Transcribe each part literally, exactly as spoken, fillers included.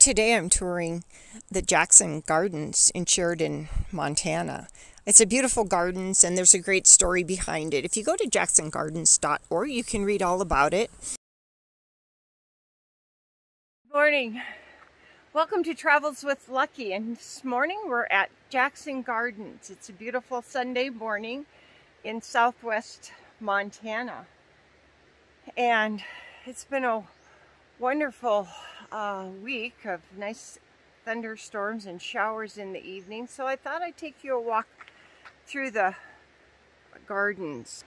Today I'm touring the Jackson Gardens in Sheridan, Montana. It's a beautiful gardens and there's a great story behind it. If you go to jackson gardens dot org, you can read all about it. Good morning. Welcome to Travels with Lucky, and this morning we're at Jackson Gardens. It's a beautiful Sunday morning in southwest Montana, and it's been a wonderful uh, week of nice thunderstorms and showers in the evening, so I thought I'd take you a walk through the gardens.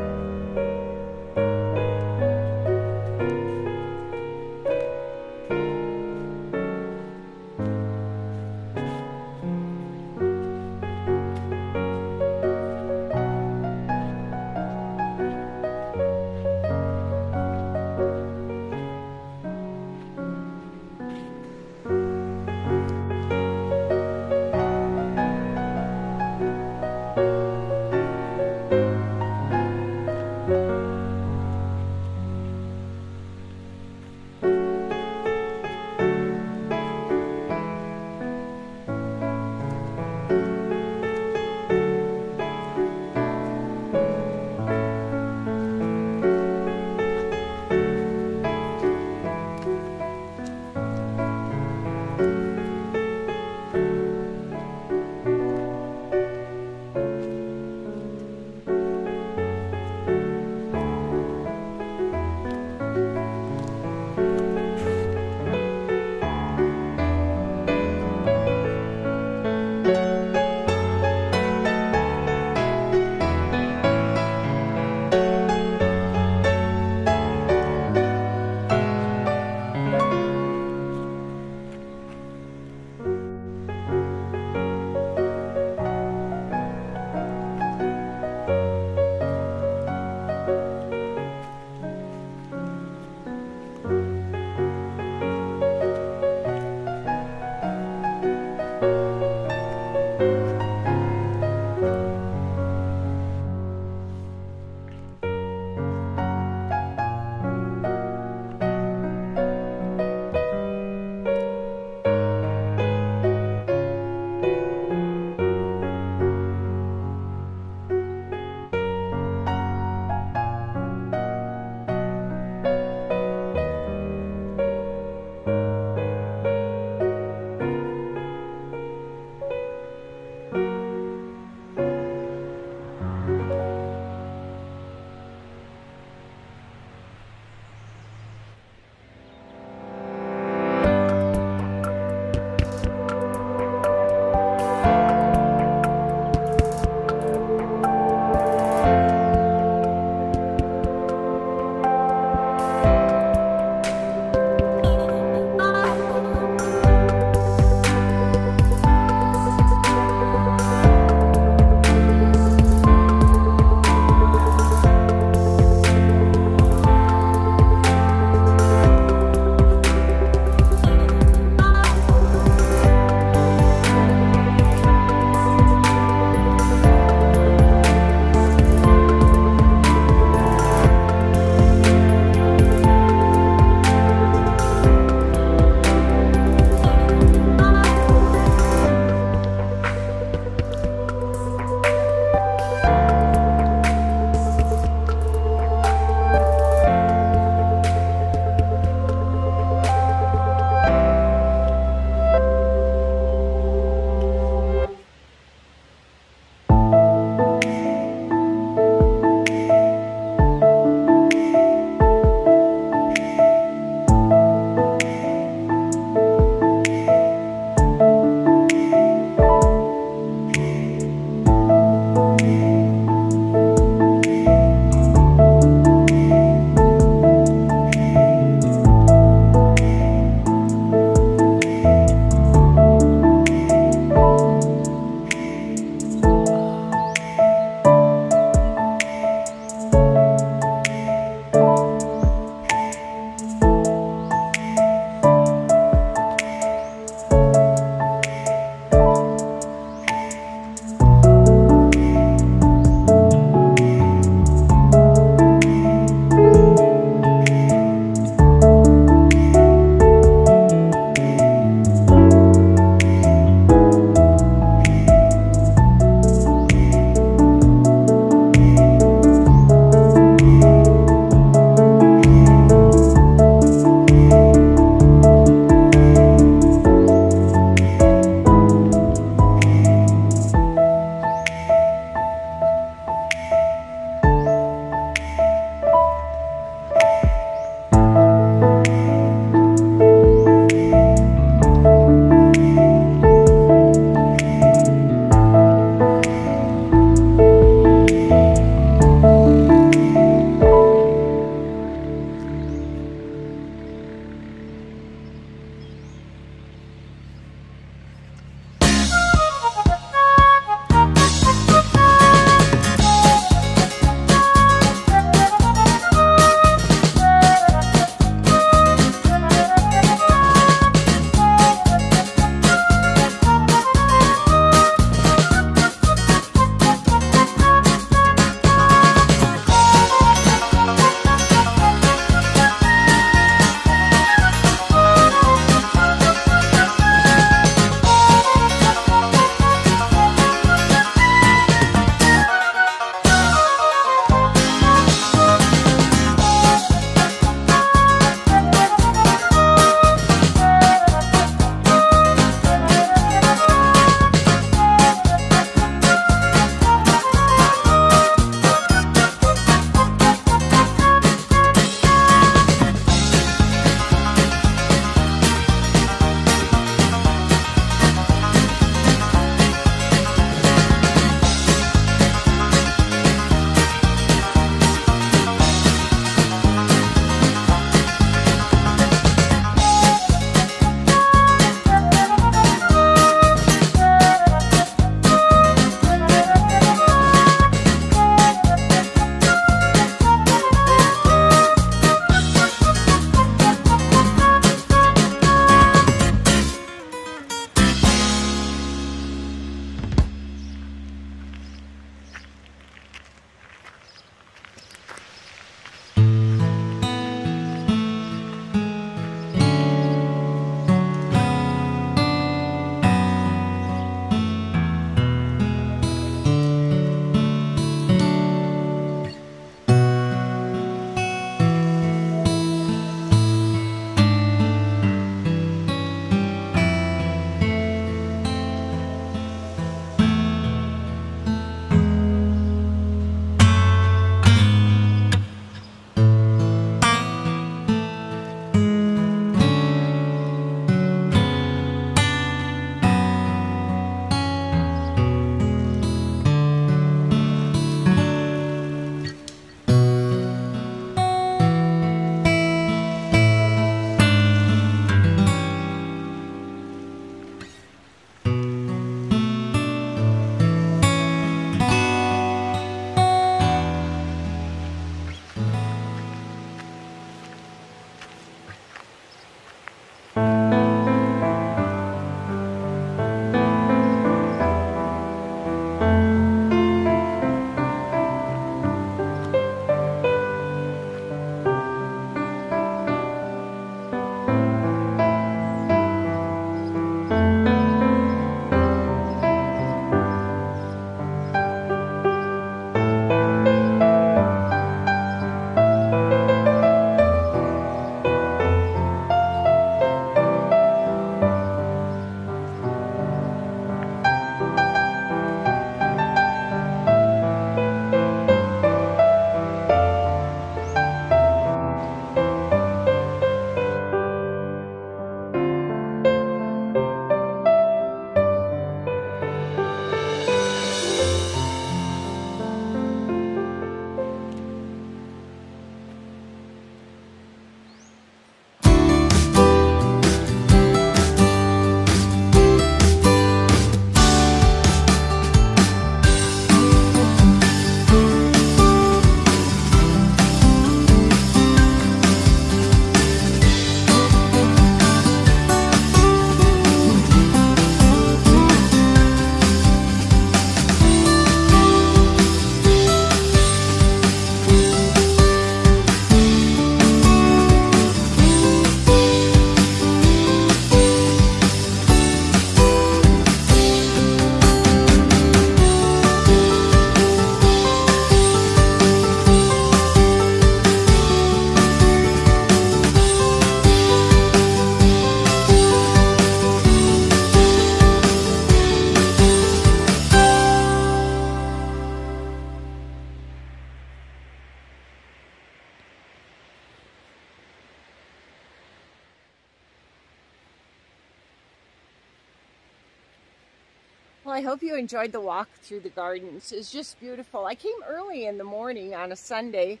Well, I hope you enjoyed the walk through the gardens. It's just beautiful. I came early in the morning on a Sunday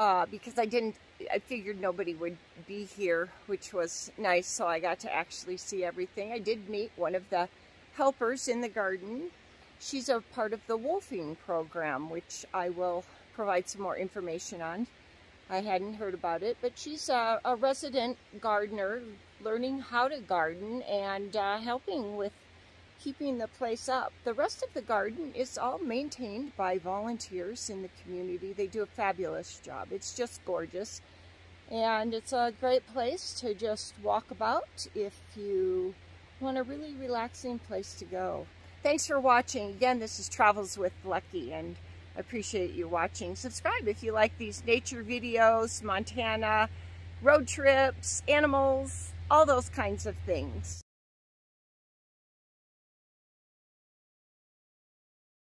uh, because I didn't, I figured nobody would be here, which was nice, so I got to actually see everything. I did meet one of the helpers in the garden. She's a part of the Wwoofing program, which I will provide some more information on. I hadn't heard about it, but she's a, a resident gardener learning how to garden and uh, helping with keeping the place up. The rest of the garden is all maintained by volunteers in the community. They do a fabulous job. It's just gorgeous. And it's a great place to just walk about if you want a really relaxing place to go. Thanks for watching. Again, this is Travels with Lucky, and I appreciate you watching. Subscribe if you like these nature videos, Montana, road trips, animals, all those kinds of things.